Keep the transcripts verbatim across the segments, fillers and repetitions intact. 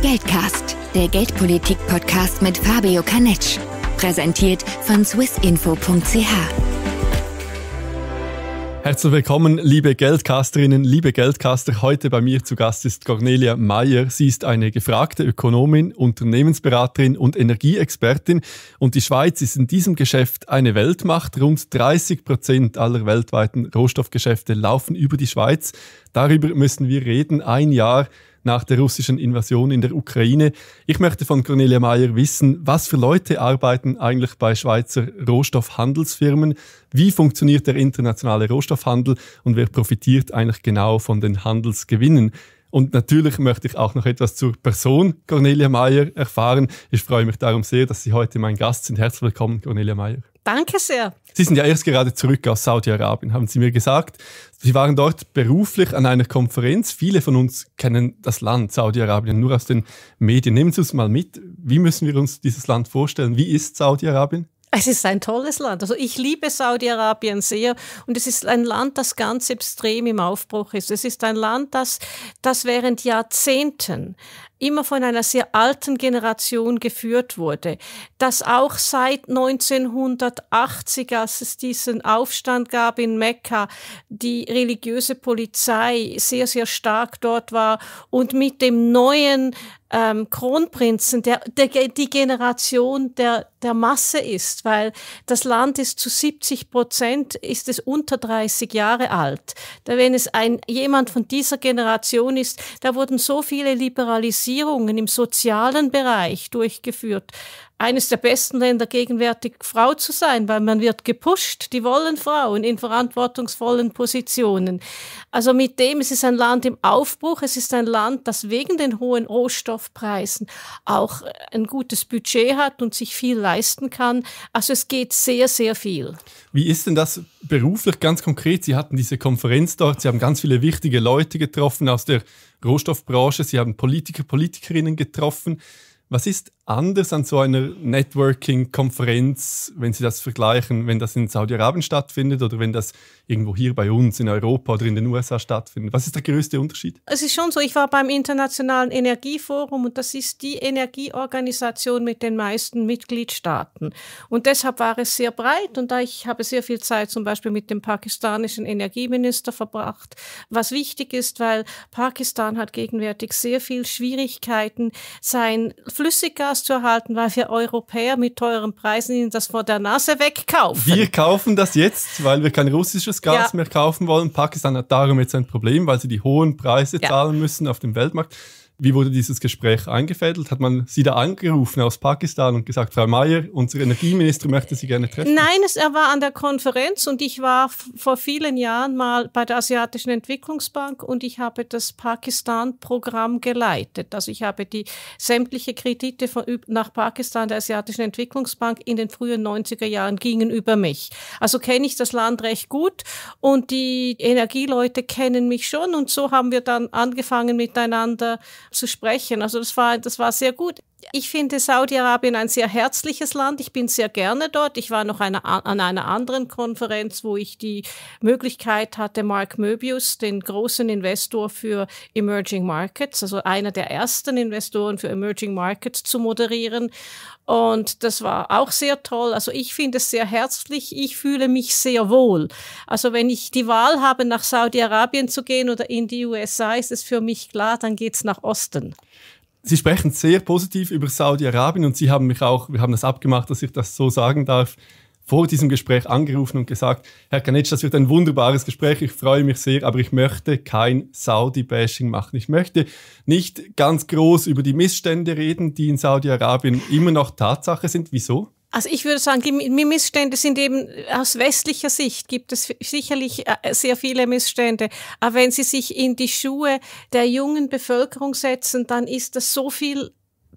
Geldcast, der Geldpolitik-Podcast mit Fabio Canetg. Präsentiert von Swissinfo punkt c h. Herzlich willkommen, liebe Geldcasterinnen, liebe Geldcaster. Heute bei mir zu Gast ist Cornelia Meyer. Sie ist eine gefragte Ökonomin, Unternehmensberaterin und Energieexpertin. Und die Schweiz ist in diesem Geschäft eine Weltmacht. Rund dreißig Prozent aller weltweiten Rohstoffgeschäfte laufen über die Schweiz. Darüber müssen wir reden, ein Jahr nach der russischen Invasion in der Ukraine. Ich möchte von Cornelia Meyer wissen, was für Leute arbeiten eigentlich bei Schweizer Rohstoffhandelsfirmen? Wie funktioniert der internationale Rohstoffhandel und wer profitiert eigentlich genau von den Handelsgewinnen? Und natürlich möchte ich auch noch etwas zur Person Cornelia Meyer erfahren. Ich freue mich darum sehr, dass Sie heute mein Gast sind. Herzlich willkommen, Cornelia Meyer. Danke sehr. Sie sind ja erst gerade zurück aus Saudi-Arabien, haben Sie mir gesagt. Sie waren dort beruflich an einer Konferenz. Viele von uns kennen das Land Saudi-Arabien nur aus den Medien. Nehmen Sie uns mal mit. Wie müssen wir uns dieses Land vorstellen? Wie ist Saudi-Arabien? Es ist ein tolles Land. Also ich liebe Saudi-Arabien sehr und es ist ein Land, das ganz extrem im Aufbruch ist. Es ist ein Land, das, das während Jahrzehnten immer von einer sehr alten Generation geführt wurde, das auch seit neunzehnhundertachtzig, als es diesen Aufstand gab in Mekka, die religiöse Polizei sehr, sehr stark dort war und mit dem neuen ähm, Kronprinzen, der, der die Generation der, der Masse ist, weil das Land ist zu siebzig Prozent, ist es unter dreißig Jahre alt. Da, wenn es ein, jemand von dieser Generation ist, da wurden so viele liberalisiert, im sozialen Bereich durchgeführt. Eines der besten Länder gegenwärtig, Frau zu sein, weil man wird gepusht. Die wollen Frauen in verantwortungsvollen Positionen. Also mit dem, es ist ein Land im Aufbruch. Es ist ein Land, das wegen den hohen Rohstoffpreisen auch ein gutes Budget hat und sich viel leisten kann. Also es geht sehr, sehr viel. Wie ist denn das beruflich ganz konkret? Sie hatten diese Konferenz dort. Sie haben ganz viele wichtige Leute getroffen aus der Rohstoffbranche. Sie haben Politiker, Politikerinnen getroffen. Was ist anders an so einer Networking-Konferenz, wenn Sie das vergleichen, wenn das in Saudi-Arabien stattfindet oder wenn das irgendwo hier bei uns in Europa oder in den U S A stattfindet? Was ist der größte Unterschied? Es ist schon so, ich war beim Internationalen Energieforum und das ist die Energieorganisation mit den meisten Mitgliedstaaten. Und deshalb war es sehr breit und da ich habe sehr viel Zeit zum Beispiel mit dem pakistanischen Energieminister verbracht, was wichtig ist, weil Pakistan hat gegenwärtig sehr viel Schwierigkeiten, sein Flüssiggas zu erhalten, weil wir Europäer mit teuren Preisen ihnen das vor der Nase wegkaufen. Wir kaufen das jetzt, weil wir kein russisches Gas ja. mehr kaufen wollen. Pakistan hat darum jetzt ein Problem, weil sie die hohen Preise ja. zahlen müssen auf dem Weltmarkt. Wie wurde dieses Gespräch eingefädelt? Hat man Sie da angerufen aus Pakistan und gesagt, Frau Meyer, unsere Energieministerin möchte Sie gerne treffen? Nein, es, er war an der Konferenz und ich war vor vielen Jahren mal bei der Asiatischen Entwicklungsbank und ich habe das Pakistan-Programm geleitet. Also ich habe die sämtliche Kredite von, nach Pakistan der Asiatischen Entwicklungsbank in den frühen neunziger Jahren gingen über mich. Also kenne ich das Land recht gut und die Energieleute kennen mich schon und so haben wir dann angefangen miteinander zu sprechen. Also das war, das war sehr gut. Ich finde Saudi-Arabien ein sehr herzliches Land. Ich bin sehr gerne dort. Ich war noch eine, an einer anderen Konferenz, wo ich die Möglichkeit hatte, Mark Möbius, den großen Investor für Emerging Markets, also einer der ersten Investoren für Emerging Markets, zu moderieren. Und das war auch sehr toll. Also ich finde es sehr herzlich. Ich fühle mich sehr wohl. Also wenn ich die Wahl habe, nach Saudi-Arabien zu gehen oder in die U S A, ist es für mich klar, dann geht's nach Osten. Sie sprechen sehr positiv über Saudi-Arabien und Sie haben mich auch, wir haben das abgemacht, dass ich das so sagen darf, vor diesem Gespräch angerufen und gesagt, Herr Canetg, das wird ein wunderbares Gespräch, ich freue mich sehr, aber ich möchte kein Saudi-Bashing machen. Ich möchte nicht ganz groß über die Missstände reden, die in Saudi-Arabien immer noch Tatsache sind. Wieso? Also ich würde sagen, die Missstände sind eben aus westlicher Sicht, gibt es sicherlich sehr viele Missstände. Aber wenn sie sich in die Schuhe der jungen Bevölkerung setzen, dann ist das so viel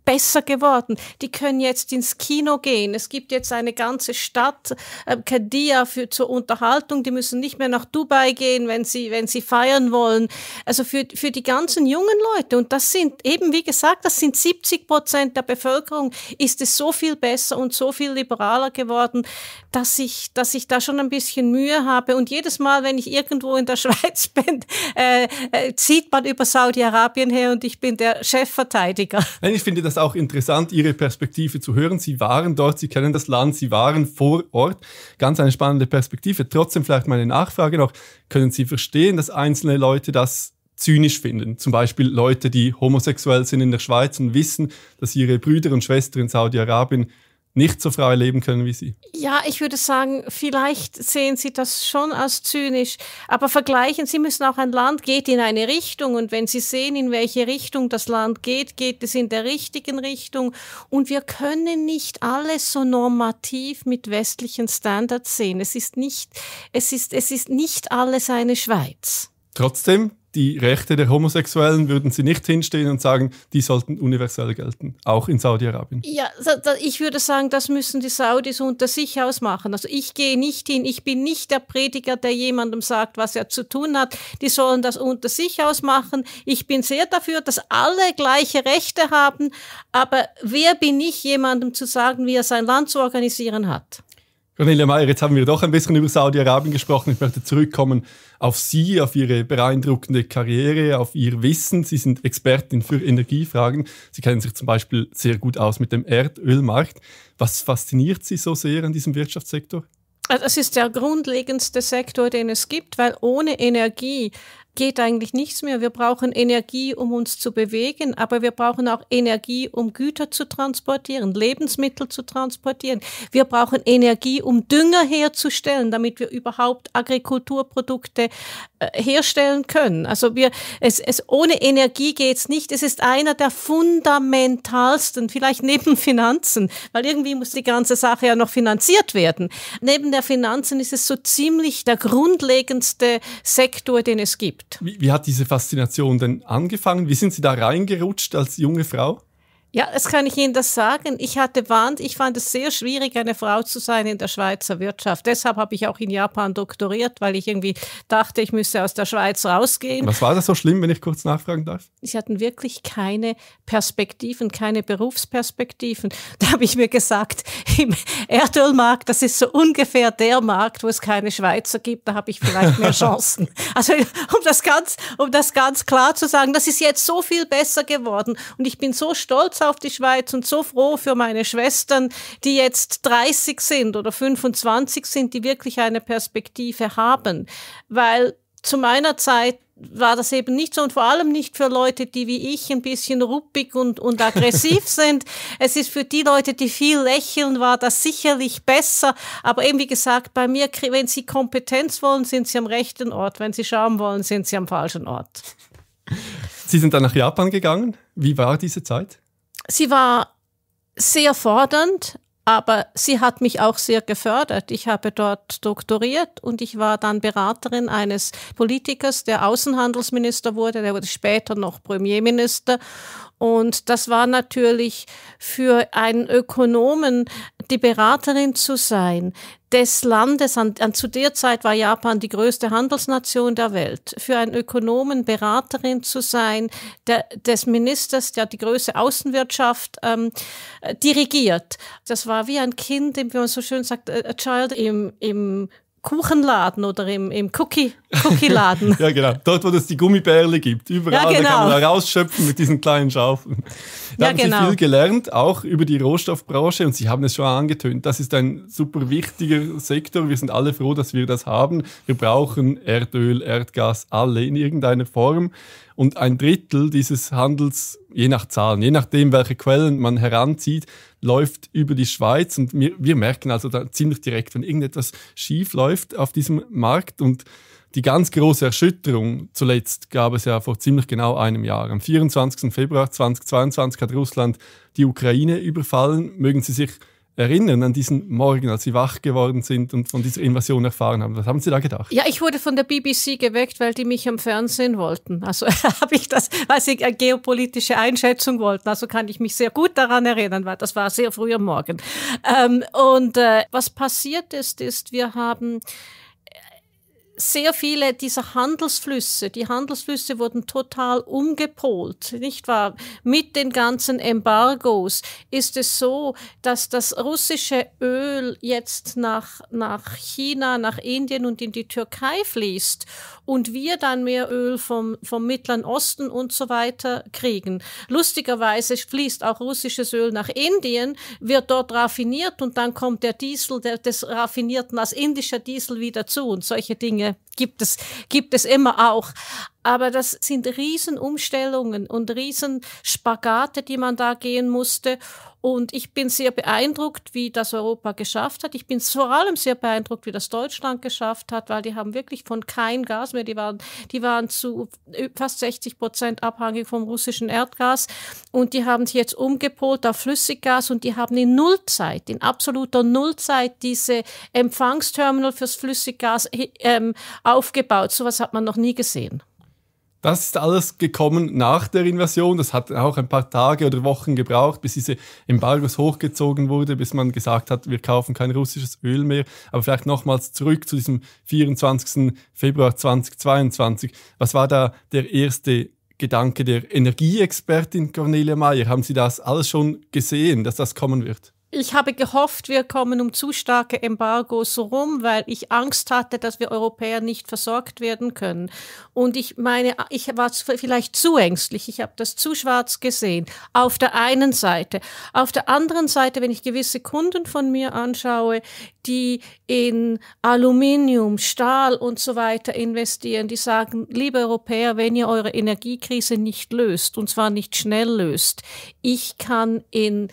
besser geworden. Die können jetzt ins Kino gehen. Es gibt jetzt eine ganze Stadt, äh, Qadiyah, für zur Unterhaltung. Die müssen nicht mehr nach Dubai gehen, wenn sie, wenn sie feiern wollen. Also für, für die ganzen jungen Leute. Und das sind eben, wie gesagt, das sind siebzig Prozent der Bevölkerung, ist es so viel besser und so viel liberaler geworden, dass ich, dass ich da schon ein bisschen Mühe habe. Und jedes Mal, wenn ich irgendwo in der Schweiz bin, äh, äh, zieht man über Saudi-Arabien her und ich bin der Chefverteidiger. Nein, ich finde das auch interessant, Ihre Perspektive zu hören. Sie waren dort, Sie kennen das Land, Sie waren vor Ort. Ganz eine spannende Perspektive. Trotzdem vielleicht meine Nachfrage noch. Können Sie verstehen, dass einzelne Leute das zynisch finden? Zum Beispiel Leute, die homosexuell sind in der Schweiz und wissen, dass ihre Brüder und Schwestern in Saudi-Arabien nicht so frei leben können wie Sie? Ja, ich würde sagen, vielleicht sehen Sie das schon als zynisch, aber vergleichen, Sie müssen auch, ein Land geht in eine Richtung und wenn Sie sehen, in welche Richtung das Land geht, geht es in der richtigen Richtung und wir können nicht alles so normativ mit westlichen Standards sehen. Es ist nicht, es ist, es ist nicht alles eine Schweiz. Trotzdem, die Rechte der Homosexuellen würden Sie nicht hinstehen und sagen, die sollten universell gelten, auch in Saudi-Arabien. Ja, ich würde sagen, das müssen die Saudis unter sich ausmachen. Also ich gehe nicht hin, ich bin nicht der Prediger, der jemandem sagt, was er zu tun hat. Die sollen das unter sich ausmachen. Ich bin sehr dafür, dass alle gleiche Rechte haben, aber wer bin ich, jemandem zu sagen, wie er sein Land zu organisieren hat? Cornelia Meyer, jetzt haben wir doch ein bisschen über Saudi-Arabien gesprochen. Ich möchte zurückkommen auf Sie, auf Ihre beeindruckende Karriere, auf Ihr Wissen. Sie sind Expertin für Energiefragen. Sie kennen sich zum Beispiel sehr gut aus mit dem Erdölmarkt. Was fasziniert Sie so sehr an diesem Wirtschaftssektor? Also es ist der grundlegendste Sektor, den es gibt, weil ohne Energie geht eigentlich nichts mehr. Wir brauchen Energie, um uns zu bewegen, aber wir brauchen auch Energie, um Güter zu transportieren, Lebensmittel zu transportieren. Wir brauchen Energie, um Dünger herzustellen, damit wir überhaupt Agrikulturprodukte äh, herstellen können. Also wir, es, es, ohne Energie geht's nicht. Es ist einer der fundamentalsten, vielleicht neben Finanzen, weil irgendwie muss die ganze Sache ja noch finanziert werden. Neben der Finanzen ist es so ziemlich der grundlegendste Sektor, den es gibt. Wie, wie hat diese Faszination denn angefangen? Wie sind Sie da reingerutscht als junge Frau? Ja, das kann ich Ihnen das sagen. Ich hatte warnt, ich fand es sehr schwierig, eine Frau zu sein in der Schweizer Wirtschaft. Deshalb habe ich auch in Japan doktoriert, weil ich irgendwie dachte, ich müsse aus der Schweiz rausgehen. Was war das so schlimm, wenn ich kurz nachfragen darf? Sie hatten wirklich keine Perspektiven, keine Berufsperspektiven. Da habe ich mir gesagt, im Erdölmarkt, das ist so ungefähr der Markt, wo es keine Schweizer gibt, da habe ich vielleicht mehr Chancen. Also um das ganz, um das ganz klar zu sagen, das ist jetzt so viel besser geworden und ich bin so stolz auf die Schweiz und so froh für meine Schwestern, die jetzt dreißig sind oder fünfundzwanzig sind, die wirklich eine Perspektive haben, weil zu meiner Zeit war das eben nicht so und vor allem nicht für Leute, die wie ich ein bisschen ruppig und, und aggressiv sind. Es ist für die Leute, die viel lächeln, war das sicherlich besser. Aber eben wie gesagt, bei mir, wenn sie Kompetenz wollen, sind sie am rechten Ort. Wenn sie Charme wollen, sind sie am falschen Ort. Sie sind dann nach Japan gegangen. Wie war diese Zeit? Sie war sehr fordernd, aber sie hat mich auch sehr gefördert. Ich habe dort doktoriert und ich war dann Beraterin eines Politikers, der Außenhandelsminister wurde, der wurde später noch Premierminister. Und das war natürlich für einen Ökonomen, die Beraterin zu sein des Landes, an, an, zu der Zeit war Japan die größte Handelsnation der Welt, für einen Ökonomen Beraterin zu sein der, des Ministers, der die größte Außenwirtschaft ähm, dirigiert. Das war wie ein Kind, wie man so schön sagt, a child im, im Kuchenladen oder im, im Cookie, Cookie-Laden. Ja, genau. Dort, wo es die Gummibärle gibt. Überall, ja, genau. Da kann man da rausschöpfen mit diesen kleinen Schaufeln. Da ja, haben genau. Sie viel gelernt, auch über die Rohstoffbranche. Und Sie haben es schon angetönt. Das ist ein super wichtiger Sektor. Wir sind alle froh, dass wir das haben. Wir brauchen Erdöl, Erdgas, alle in irgendeiner Form. Und ein Drittel dieses Handels, je nach Zahlen, je nachdem, welche Quellen man heranzieht, läuft über die Schweiz. Und wir, wir merken also da ziemlich direkt, wenn irgendetwas schief läuft auf diesem Markt. Und die ganz große Erschütterung zuletzt gab es ja vor ziemlich genau einem Jahr. Am vierundzwanzigsten Februar zweitausendzweiundzwanzig hat Russland die Ukraine überfallen. Mögen Sie sich erinnern an diesen Morgen, als Sie wach geworden sind und von dieser Invasion erfahren haben? Was haben Sie da gedacht? Ja, ich wurde von der B B C geweckt, weil die mich am Fernsehen wollten. Also habe ich das, weil sie eine geopolitische Einschätzung wollten. Also kann ich mich sehr gut daran erinnern, weil das war sehr früh am Morgen. Ähm, und äh, was passiert ist, ist, wir haben sehr viele dieser Handelsflüsse, die Handelsflüsse wurden total umgepolt, nicht wahr? Mit den ganzen Embargos ist es so, dass das russische Öl jetzt nach, nach China, nach Indien und in die Türkei fließt und wir dann mehr Öl vom, vom Mittleren Osten und so weiter kriegen. Lustigerweise fließt auch russisches Öl nach Indien, wird dort raffiniert und dann kommt der Diesel der, des raffinierten als indischer Diesel wieder zu und solche Dinge gibt es, gibt es immer auch. Aber das sind Riesenumstellungen und Riesenspagate, die man da gehen musste. Und ich bin sehr beeindruckt, wie das Europa geschafft hat. Ich bin vor allem sehr beeindruckt, wie das Deutschland geschafft hat, weil die haben wirklich von kein Gas mehr. Die waren, die waren zu fast sechzig Prozent abhängig vom russischen Erdgas. Und die haben sich jetzt umgepolt auf Flüssiggas und die haben in Nullzeit, in absoluter Nullzeit diese Empfangsterminal fürs Flüssiggas ähm, aufgebaut. Sowas hat man noch nie gesehen. Das ist alles gekommen nach der Invasion. Das hat auch ein paar Tage oder Wochen gebraucht, bis diese Embargos hochgezogen wurde, bis man gesagt hat, wir kaufen kein russisches Öl mehr. Aber vielleicht nochmals zurück zu diesem vierundzwanzigsten Februar zweitausendzweiundzwanzig. Was war da der erste Gedanke der Energieexpertin Cornelia Meyer? Haben Sie das alles schon gesehen, dass das kommen wird? Ich habe gehofft, wir kommen um zu starke Embargos rum, weil ich Angst hatte, dass wir Europäer nicht versorgt werden können. Und ich meine, ich war vielleicht zu ängstlich, ich habe das zu schwarz gesehen, auf der einen Seite. Auf der anderen Seite, wenn ich gewisse Kunden von mir anschaue, die in Aluminium, Stahl und so weiter investieren, die sagen, liebe Europäer, wenn ihr eure Energiekrise nicht löst, und zwar nicht schnell löst, ich kann in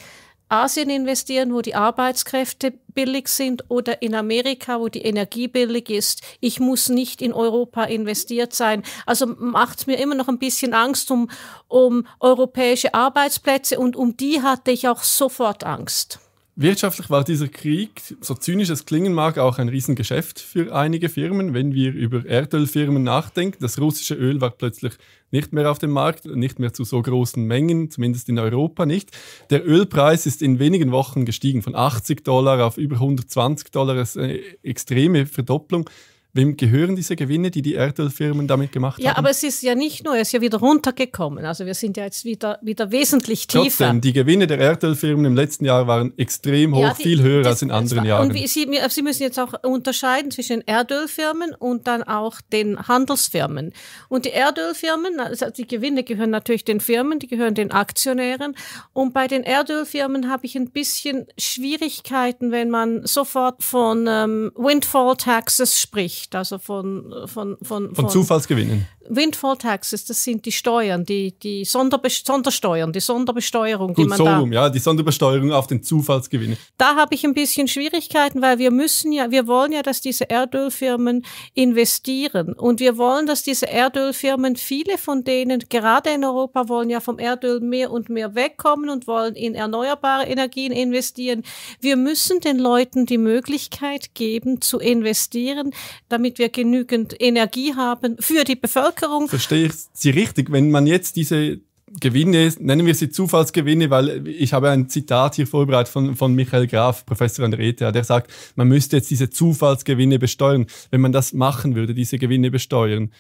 Asien investieren, wo die Arbeitskräfte billig sind, oder in Amerika, wo die Energie billig ist. Ich muss nicht in Europa investiert sein. Also macht es mir immer noch ein bisschen Angst um, um europäische Arbeitsplätze und um die hatte ich auch sofort Angst. Wirtschaftlich war dieser Krieg, so zynisch es klingen mag, auch ein Riesengeschäft für einige Firmen. Wenn wir über Erdölfirmen nachdenken, das russische Öl war plötzlich nicht mehr auf dem Markt, nicht mehr zu so großen Mengen, zumindest in Europa nicht. Der Ölpreis ist in wenigen Wochen gestiegen, von achtzig Dollar auf über hundertzwanzig Dollar, das ist eine extreme Verdopplung. Wem gehören diese Gewinne, die die Erdölfirmen damit gemacht ja, haben? Ja, aber es ist ja nicht nur, es ist ja wieder runtergekommen. Also wir sind ja jetzt wieder, wieder wesentlich tiefer. Trotzdem, die Gewinne der Erdölfirmen im letzten Jahr waren extrem hoch, ja, die, viel höher das, als in anderen war, Jahren. Und wie, Sie, Sie müssen jetzt auch unterscheiden zwischen Erdölfirmen und dann auch den Handelsfirmen. Und die Erdölfirmen, also die Gewinne gehören natürlich den Firmen, die gehören den Aktionären. Und bei den Erdölfirmen habe ich ein bisschen Schwierigkeiten, wenn man sofort von ähm, Windfall Taxes spricht. Also von, von, von, von, von Zufallsgewinnen. Windfall Taxes, das sind die Steuern, die, die Sonderbe Sondersteuern, die Sonderbesteuerung. Gut, die man so da, rum, ja, die Sonderbesteuerung auf den Zufallsgewinn. Da habe ich ein bisschen Schwierigkeiten, weil wir müssen ja, wir wollen ja, dass diese Erdölfirmen investieren und wir wollen, dass diese Erdölfirmen, viele von denen, gerade in Europa, wollen ja vom Erdöl mehr und mehr wegkommen und wollen in erneuerbare Energien investieren. Wir müssen den Leuten die Möglichkeit geben, zu investieren, damit wir genügend Energie haben für die Bevölkerung. Verstehe ich Sie richtig? Wenn man jetzt diese Gewinne, nennen wir sie Zufallsgewinne, weil ich habe ein Zitat hier vorbereitet von, von Michael Graf, Professor an der E T H, der sagt, man müsste jetzt diese Zufallsgewinne besteuern. Wenn man das machen würde, diese Gewinne besteuern,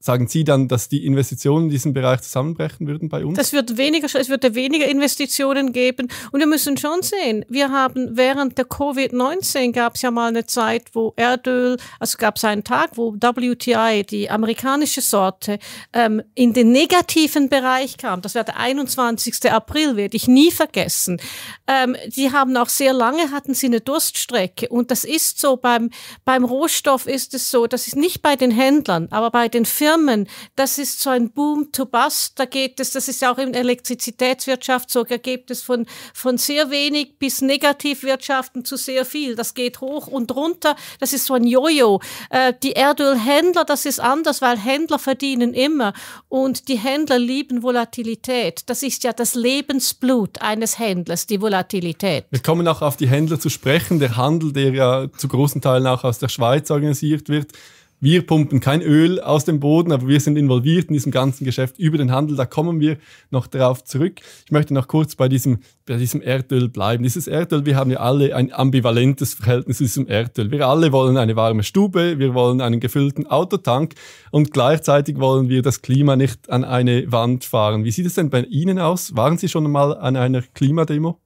sagen Sie dann, dass die Investitionen in diesem Bereich zusammenbrechen würden bei uns? Das wird weniger, es würde weniger Investitionen geben. Und wir müssen schon sehen, wir haben während der Covid neunzehn gab es ja mal eine Zeit, wo Erdöl, also gab es einen Tag, wo W T I, die amerikanische Sorte, ähm, in den negativen Bereich kam. Das war der einundzwanzigste April, werde ich nie vergessen. Ähm, die haben auch sehr lange, hatten sie eine Durststrecke. Und das ist so, beim, beim Rohstoff ist es so, das ist nicht bei den Händlern, aber bei den Firmen, Firmen, das ist so ein Boom to Bust, da geht es, das ist ja auch in der Elektrizitätswirtschaft so, da gibt es von, von sehr wenig bis Negativwirtschaften zu sehr viel, das geht hoch und runter, das ist so ein Jojo. Äh, die Erdölhändler, das ist anders, weil Händler verdienen immer und die Händler lieben Volatilität, das ist ja das Lebensblut eines Händlers, die Volatilität. Wir kommen auch auf die Händler zu sprechen, der Handel, der ja zu großen Teilen auch aus der Schweiz organisiert wird. Wir pumpen kein Öl aus dem Boden, aber wir sind involviert in diesem ganzen Geschäft über den Handel. Da kommen wir noch darauf zurück. Ich möchte noch kurz bei diesem, bei diesem Erdöl bleiben. Dieses Erdöl, wir haben ja alle ein ambivalentes Verhältnis zu diesem Erdöl. Wir alle wollen eine warme Stube, wir wollen einen gefüllten Autotank und gleichzeitig wollen wir das Klima nicht an eine Wand fahren. Wie sieht es denn bei Ihnen aus? Waren Sie schon mal an einer Klimademo?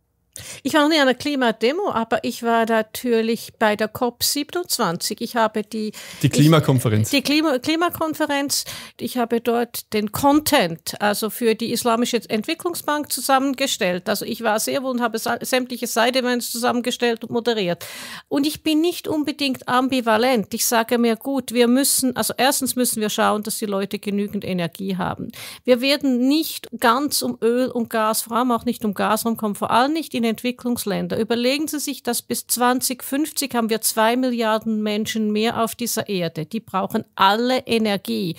Ich war noch nicht an der Klimademo, aber ich war natürlich bei der COP siebenundzwanzig. Ich habe die, die Klimakonferenz. Ich, die Klima, Klimakonferenz. Ich habe dort den Content, also für die Islamische Entwicklungsbank zusammengestellt. Also ich war sehr wohl und habe sämtliche Side-Events zusammengestellt und moderiert. Und ich bin nicht unbedingt ambivalent. Ich sage mir, gut, wir müssen, also erstens müssen wir schauen, dass die Leute genügend Energie haben. Wir werden nicht ganz um Öl und Gas, vor allem auch nicht um Gas rumkommen, vor allem nicht in Entwicklungsländer. Überlegen Sie sich, dass bis zwanzig fünfzig haben wir zwei Milliarden Menschen mehr auf dieser Erde. Die brauchen alle Energie.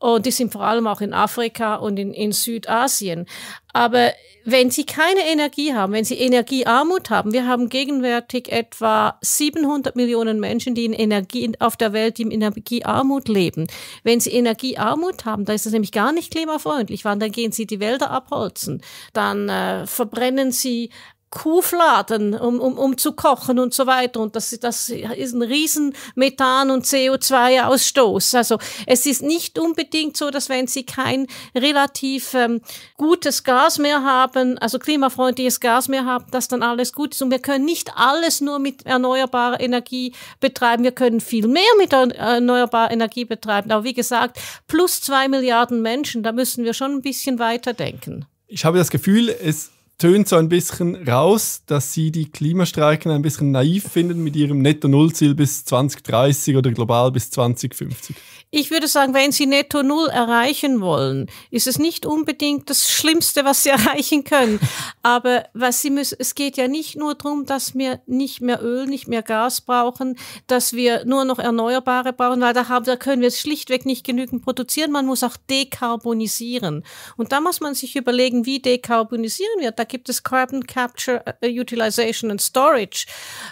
Und die sind vor allem auch in Afrika und in, in Südasien. Aber wenn Sie keine Energie haben, wenn Sie Energiearmut haben, wir haben gegenwärtig etwa siebenhundert Millionen Menschen, die in Energie auf der Welt, die in Energiearmut leben. Wenn Sie Energiearmut haben, da ist es nämlich gar nicht klimafreundlich, weil dann gehen Sie die Wälder abholzen, dann äh, verbrennen Sie Kuhfladen, um, um, um zu kochen und so weiter. Und das, das ist ein riesen Methan- und C O zwei Ausstoß. Also es ist nicht unbedingt so, dass wenn Sie kein relativ ähm, gutes Gas mehr haben, also klimafreundliches Gas mehr haben, dass dann alles gut ist. Und wir können nicht alles nur mit erneuerbarer Energie betreiben. Wir können viel mehr mit erneuerbarer Energie betreiben. Aber wie gesagt, plus zwei Milliarden Menschen, da müssen wir schon ein bisschen weiterdenken. Ich habe das Gefühl, es tönt so ein bisschen raus, dass Sie die Klimastreiken ein bisschen naiv finden mit Ihrem Netto-Null-Ziel bis zwanzig dreißig oder global bis zwanzig fünfzig. Ich würde sagen, wenn Sie Netto-Null erreichen wollen, ist es nicht unbedingt das Schlimmste, was Sie erreichen können. Aber was Sie müssen, es geht ja nicht nur darum, dass wir nicht mehr Öl, nicht mehr Gas brauchen, dass wir nur noch Erneuerbare brauchen, weil da, haben, da können wir es schlichtweg nicht genügend produzieren. Man muss auch dekarbonisieren. Und da muss man sich überlegen, wie dekarbonisieren wir. Da gibt es Carbon Capture, Utilization and Storage.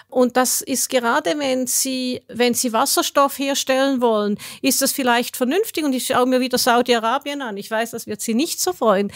Und das ist gerade, wenn Sie, wenn Sie Wasserstoff herstellen wollen, ist das vielleicht vernünftig. Und ich schaue mir wieder Saudi-Arabien an. Ich weiß, das wird Sie nicht so freuen.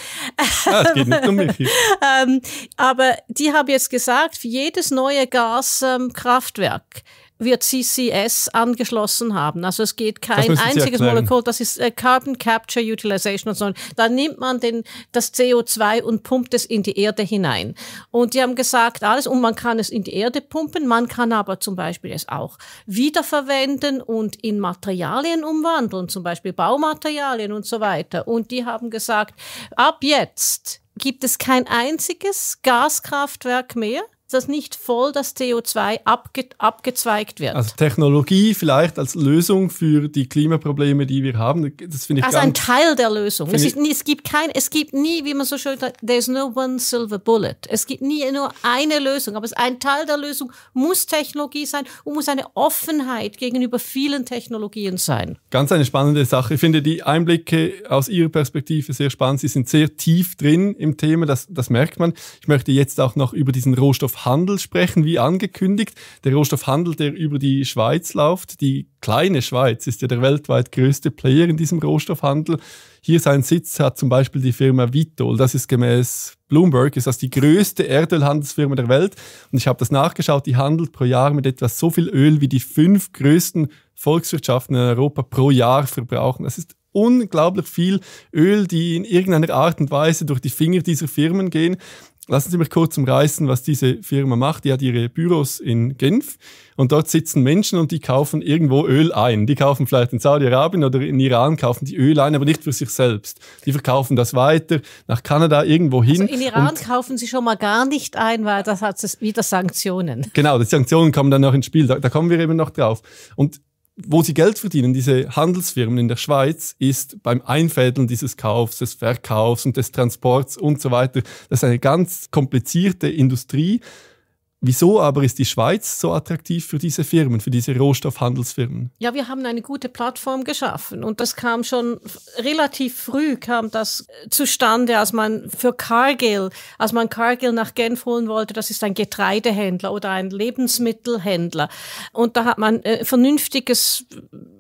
Ja, es geht nicht um mich. ähm, aber die haben jetzt gesagt, für jedes neue Gaskraftwerk ähm, wird C C S angeschlossen haben. Also es geht kein einziges Molekül, das ist äh, Carbon Capture, Utilization und so. Da nimmt man den, das C O zwei und pumpt es in die Erde hinein. Und die haben gesagt, alles, und man kann es in die Erde pumpen, man kann aber zum Beispiel es auch wiederverwenden und in Materialien umwandeln, zum Beispiel Baumaterialien und so weiter. Und die haben gesagt, ab jetzt gibt es kein einziges Gaskraftwerk mehr, dass nicht voll das C O zwei abge abgezweigt wird. Also Technologie vielleicht als Lösung für die Klimaprobleme, die wir haben. Das finde ich also ein Teil der Lösung. Es, ist nie, es, gibt kein, es gibt nie, wie man so schön sagt, there's no one silver bullet. Es gibt nie nur eine Lösung, aber es ist ein Teil der Lösung, muss Technologie sein und muss eine Offenheit gegenüber vielen Technologien sein. Ganz eine spannende Sache. Ich finde die Einblicke aus Ihrer Perspektive sehr spannend. Sie sind sehr tief drin im Thema, das, das merkt man. Ich möchte jetzt auch noch über diesen Rohstoff Handel sprechen, wie angekündigt. Der Rohstoffhandel, der über die Schweiz läuft, die kleine Schweiz ist ja der weltweit größte Player in diesem Rohstoffhandel. Hier seinen Sitz hat zum Beispiel die Firma Vitol. Das ist gemäß Bloomberg, ist das die größte Erdölhandelsfirma der Welt. Und ich habe das nachgeschaut, die handelt pro Jahr mit etwas so viel Öl, wie die fünf größten Volkswirtschaften in Europa pro Jahr verbrauchen. Das ist unglaublich viel Öl, die in irgendeiner Art und Weise durch die Finger dieser Firmen gehen. Lassen Sie mich kurz umreißen, was diese Firma macht. Die hat ihre Büros in Genf und dort sitzen Menschen und die kaufen irgendwo Öl ein. Die kaufen vielleicht in Saudi-Arabien oder in Iran, kaufen die Öl ein, aber nicht für sich selbst. Die verkaufen das weiter nach Kanada, irgendwo hin. Also in Iran und kaufen sie schon mal gar nicht ein, weil das hat es wieder Sanktionen. Genau, die Sanktionen kommen dann noch ins Spiel. Da, da kommen wir eben noch drauf. Und wo sie Geld verdienen, diese Handelsfirmen in der Schweiz, ist beim Einfädeln dieses Kaufs, des Verkaufs und des Transports und so weiter. Das ist eine ganz komplizierte Industrie. Wieso aber ist die Schweiz so attraktiv für diese Firmen, für diese Rohstoffhandelsfirmen? Ja, wir haben eine gute Plattform geschaffen und das kam schon relativ früh, kam das zustande, als man für Cargill, als man Cargill nach Genf holen wollte. Das ist ein Getreidehändler oder ein Lebensmittelhändler. Und da hat man ein vernünftiges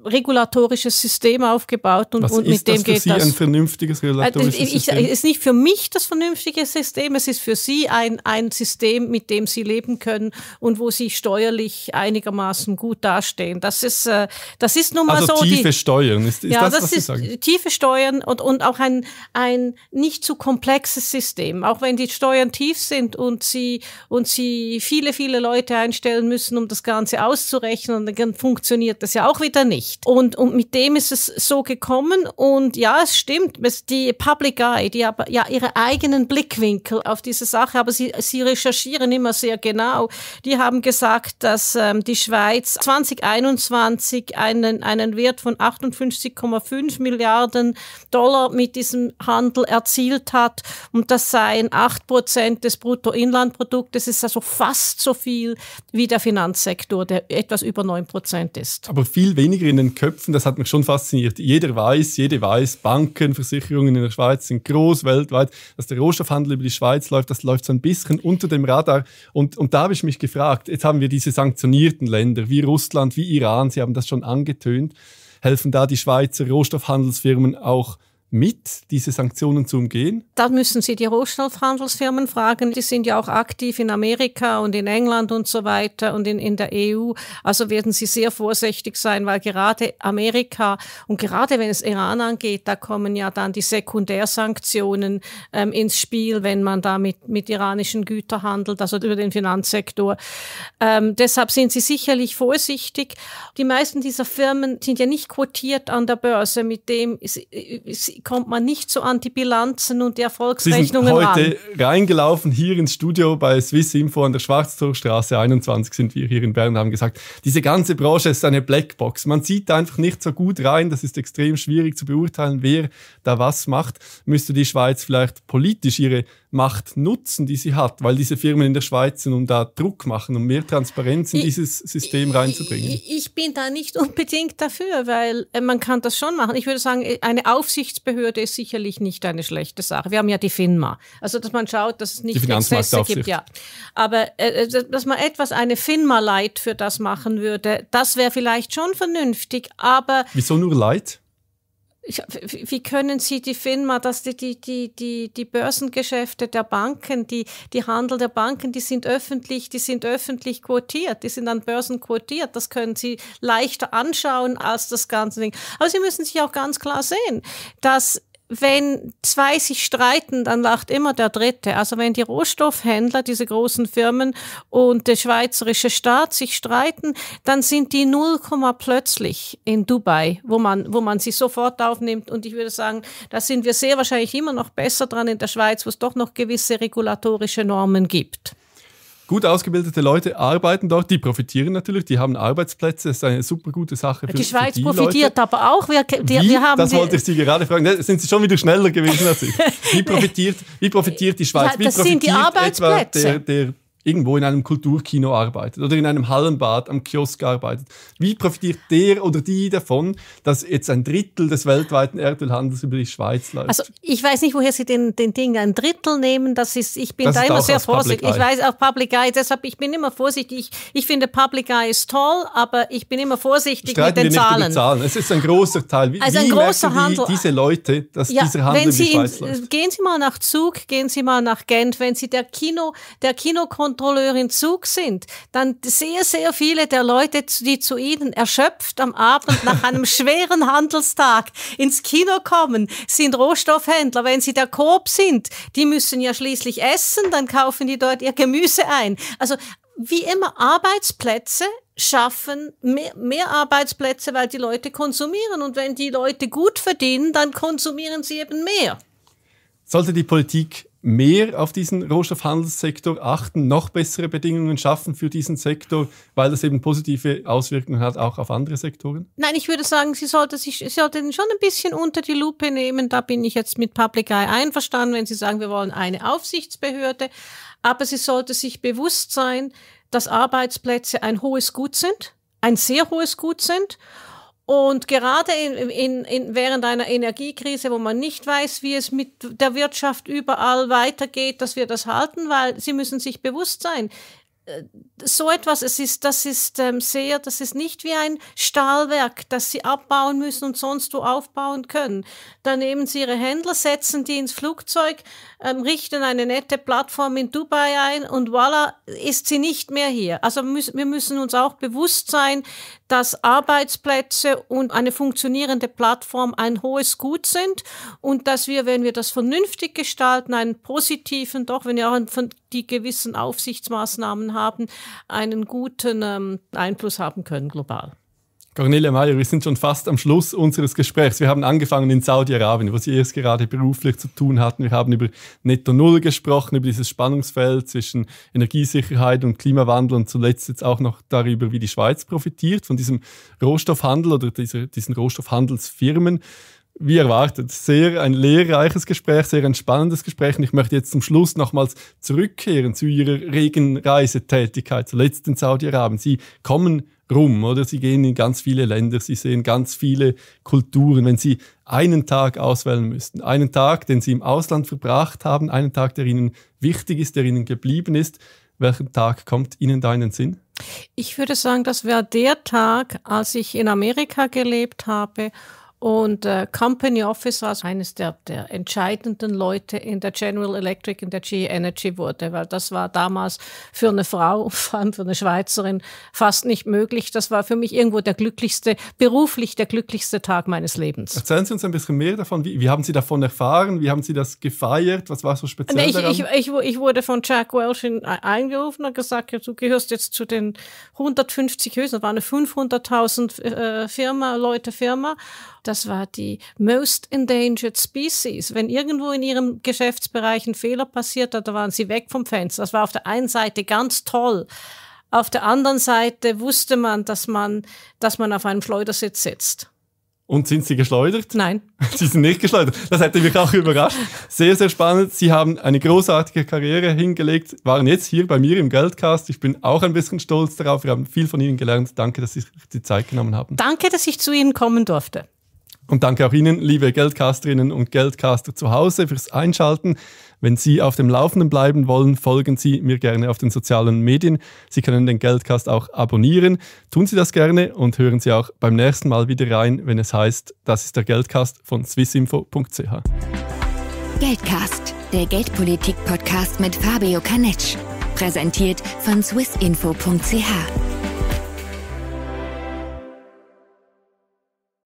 regulatorisches System aufgebaut und, und mit dem geht das. Was ist das für Sie, ein vernünftiges regulatorisches ich, ich, System? Es ist nicht für mich das vernünftige System, es ist für Sie ein, ein System, mit dem Sie leben können und wo sie steuerlich einigermaßen gut dastehen. Das ist, äh, das ist nun mal also so. Also tiefe die, Steuern, ist, ist ja, das, das was Sie ist, sagen? Tiefe Steuern und, und auch ein, ein nicht zu komplexes System. Auch wenn die Steuern tief sind und sie, und sie viele, viele Leute einstellen müssen, um das Ganze auszurechnen, dann funktioniert das ja auch wieder nicht. Und, und mit dem ist es so gekommen und ja, es stimmt, die Public Eye, die haben ja ihre eigenen Blickwinkel auf diese Sache, aber sie, sie recherchieren immer sehr genau. Genau, die haben gesagt, dass ähm, die Schweiz zwanzig einundzwanzig einen, einen Wert von achtundfünfzig Komma fünf Milliarden Dollar mit diesem Handel erzielt hat und das seien acht Prozent des Bruttoinlandproduktes. Das ist also fast so viel wie der Finanzsektor, der etwas über neun Prozent ist. Aber viel weniger in den Köpfen, das hat mich schon fasziniert. Jeder weiß, jede weiß, Banken, Versicherungen in der Schweiz sind groß, weltweit, dass der Rohstoffhandel über die Schweiz läuft, das läuft so ein bisschen unter dem Radar und Und da habe ich mich gefragt, jetzt haben wir diese sanktionierten Länder wie Russland, wie Iran, Sie haben das schon angetönt, helfen da die Schweizer Rohstoffhandelsfirmen auch mit, diese Sanktionen zu umgehen? Da müssen Sie die Rohstoffhandelsfirmen fragen. Die sind ja auch aktiv in Amerika und in England und so weiter und in, in der E U. Also werden Sie sehr vorsichtig sein, weil gerade Amerika und gerade wenn es Iran angeht, da kommen ja dann die Sekundärsanktionen ähm, ins Spiel, wenn man da mit, mit iranischen Gütern handelt, also über den Finanzsektor. Ähm, deshalb sind Sie sicherlich vorsichtig. Die meisten dieser Firmen sind ja nicht quotiert an der Börse, mit dem ist, ist, kommt man nicht so an die Bilanzen und die Erfolgsrechnungen ran. Sie sind heute ran. reingelaufen hier ins Studio bei Swissinfo an der Schwarztorstraße einundzwanzig sind wir hier in Bern, haben gesagt, diese ganze Branche ist eine Blackbox. Man sieht einfach nicht so gut rein. Das ist extrem schwierig zu beurteilen, wer da was macht. Müsste die Schweiz vielleicht politisch ihre Macht nutzen, die sie hat, weil diese Firmen in der Schweiz sind, um da Druck machen, um mehr Transparenz in ich, dieses System reinzubringen? Ich, ich bin da nicht unbedingt dafür, weil man kann das schon machen. Ich würde sagen, eine Aufsichtsbehörde ist sicherlich nicht eine schlechte Sache. Wir haben ja die FINMA. Also, dass man schaut, dass es nicht Exzesse gibt. Ja. Aber äh, dass man etwas eine FINMA-Light für das machen würde, das wäre vielleicht schon vernünftig, aber... Wieso nur Light? Wie können Sie die FINMA, dass die, die, die, die, die Börsengeschäfte der Banken, die, die Handel der Banken, die sind öffentlich, die sind öffentlich quotiert, die sind an Börsen quotiert. Das können Sie leichter anschauen als das ganze Ding. Aber Sie müssen sich auch ganz klar sehen, dass wenn zwei sich streiten, dann lacht immer der Dritte. Also wenn die Rohstoffhändler, diese großen Firmen und der schweizerische Staat sich streiten, dann sind die null Komma plötzlich in Dubai, wo man, wo man sie sofort aufnimmt. Und ich würde sagen, da sind wir sehr wahrscheinlich immer noch besser dran in der Schweiz, wo es doch noch gewisse regulatorische Normen gibt. Gut ausgebildete Leute arbeiten dort, die profitieren natürlich, die haben Arbeitsplätze, das ist eine super gute Sache für die Schweiz für die profitiert Leute. Aber auch. Wir, die, wir haben das wollte ich Sie gerade fragen. Sind Sie schon wieder schneller gewesen als ich? Wie profitiert, wie profitiert die Schweiz? Wie das profitiert sind die Arbeitsplätze. Etwa der, der irgendwo in einem Kulturkino arbeitet oder in einem Hallenbad am Kiosk arbeitet. Wie profitiert der oder die davon, dass jetzt ein Drittel des weltweiten Erdölhandels über die Schweiz läuft? Also ich weiß nicht, woher Sie den, den Ding ein Drittel nehmen. Das ist, ich bin das da immer sehr vorsichtig. Ich weiß auch Public Eye, deshalb ich bin immer vorsichtig. Ich, ich finde Public Eye ist toll, aber ich bin immer vorsichtig Streiten mit den wir nicht Zahlen. Über Zahlen. Es ist ein großer Teil. Wie, also ein wie großer Handel. Die, diese Leute, dass ja, dieser Handel wenn Sie in die Schweiz in, läuft? Gehen Sie mal nach Zug, gehen Sie mal nach Genf, wenn Sie der Kino, der Kinokon Kontrolleur in Zug sind, dann sehr, sehr viele der Leute, die zu Ihnen erschöpft am Abend nach einem schweren Handelstag ins Kino kommen, sind Rohstoffhändler. Wenn sie der Coop sind, die müssen ja schließlich essen, dann kaufen die dort ihr Gemüse ein. Also wie immer Arbeitsplätze schaffen, mehr, mehr Arbeitsplätze, weil die Leute konsumieren. Und wenn die Leute gut verdienen, dann konsumieren sie eben mehr. Sollte die Politik mehr auf diesen Rohstoffhandelssektor achten, noch bessere Bedingungen schaffen für diesen Sektor, weil das eben positive Auswirkungen hat, auch auf andere Sektoren? Nein, ich würde sagen, Sie sollten sich sollten schon ein bisschen unter die Lupe nehmen. Da bin ich jetzt mit Public Eye einverstanden, wenn Sie sagen, wir wollen eine Aufsichtsbehörde. Aber Sie sollten sich bewusst sein, dass Arbeitsplätze ein hohes Gut sind, ein sehr hohes Gut sind. Und gerade in, in, in, während einer Energiekrise, wo man nicht weiß, wie es mit der Wirtschaft überall weitergeht, dass wir das halten, weil Sie müssen sich bewusst sein, so etwas, es ist, das ist ähm, sehr, das ist nicht wie ein Stahlwerk, das Sie abbauen müssen und sonst wo aufbauen können. Da nehmen Sie Ihre Händler, setzen die ins Flugzeug, ähm, richten eine nette Plattform in Dubai ein und voilà, ist sie nicht mehr hier. Also müssen, wir müssen uns auch bewusst sein, dass Arbeitsplätze und eine funktionierende Plattform ein hohes Gut sind und dass wir, wenn wir das vernünftig gestalten, einen positiven, doch wenn wir auch von die gewissen Aufsichtsmaßnahmen haben, einen guten ähm, Einfluss haben können global. Cornelia Meyer, wir sind schon fast am Schluss unseres Gesprächs. Wir haben angefangen in Saudi-Arabien, wo Sie erst gerade beruflich zu tun hatten. Wir haben über Netto Null gesprochen, über dieses Spannungsfeld zwischen Energiesicherheit und Klimawandel und zuletzt jetzt auch noch darüber, wie die Schweiz profitiert von diesem Rohstoffhandel oder dieser, diesen Rohstoffhandelsfirmen. Wie erwartet, sehr ein lehrreiches Gespräch, sehr ein spannendes Gespräch. Und ich möchte jetzt zum Schluss nochmals zurückkehren zu Ihrer regen Reisetätigkeit, zuletzt in Saudi-Arabien. Sie kommen rum, oder? Sie gehen in ganz viele Länder, Sie sehen ganz viele Kulturen. Wenn Sie einen Tag auswählen müssten, einen Tag, den Sie im Ausland verbracht haben, einen Tag, der Ihnen wichtig ist, der Ihnen geblieben ist, welchen Tag kommt Ihnen da in den Sinn? Ich würde sagen, das wäre der Tag, als ich in Amerika gelebt habe und äh, Company Officer, also eines der, der entscheidenden Leute in der General Electric, in der G E Energy wurde, weil das war damals für eine Frau, vor allem für eine Schweizerin, fast nicht möglich. Das war für mich irgendwo der glücklichste, beruflich der glücklichste Tag meines Lebens. Erzählen Sie uns ein bisschen mehr davon. Wie, wie haben Sie davon erfahren? Wie haben Sie das gefeiert? Was war so speziell nee, ich, daran? Ich, ich, ich wurde von Jack Welch eingerufen und gesagt, ja, du gehörst jetzt zu den hundertfünfzig höchsten. Das war eine fünfhunderttausend äh, Firma, Leute Firma. Das war die Most Endangered Species. Wenn irgendwo in ihrem Geschäftsbereich ein Fehler passiert hat, da waren sie weg vom Fenster. Das war auf der einen Seite ganz toll. Auf der anderen Seite wusste man, dass man, dass man auf einem Schleudersitz sitzt. Und sind Sie geschleudert? Nein. Sie sind nicht geschleudert. Das hätte mich auch überrascht. Sehr, sehr spannend. Sie haben eine großartige Karriere hingelegt, waren jetzt hier bei mir im Geldcast. Ich bin auch ein bisschen stolz darauf. Wir haben viel von Ihnen gelernt. Danke, dass Sie sich die Zeit genommen haben. Danke, dass ich zu Ihnen kommen durfte. Und danke auch Ihnen, liebe Geldcasterinnen und Geldcaster zu Hause, fürs Einschalten. Wenn Sie auf dem Laufenden bleiben wollen, folgen Sie mir gerne auf den sozialen Medien. Sie können den Geldcast auch abonnieren. Tun Sie das gerne und hören Sie auch beim nächsten Mal wieder rein, wenn es heißt, das ist der Geldcast von Swissinfo punkt c h. Geldcast, der Geldpolitik-Podcast mit Fabio Canetg. Präsentiert von Swissinfo punkt c h.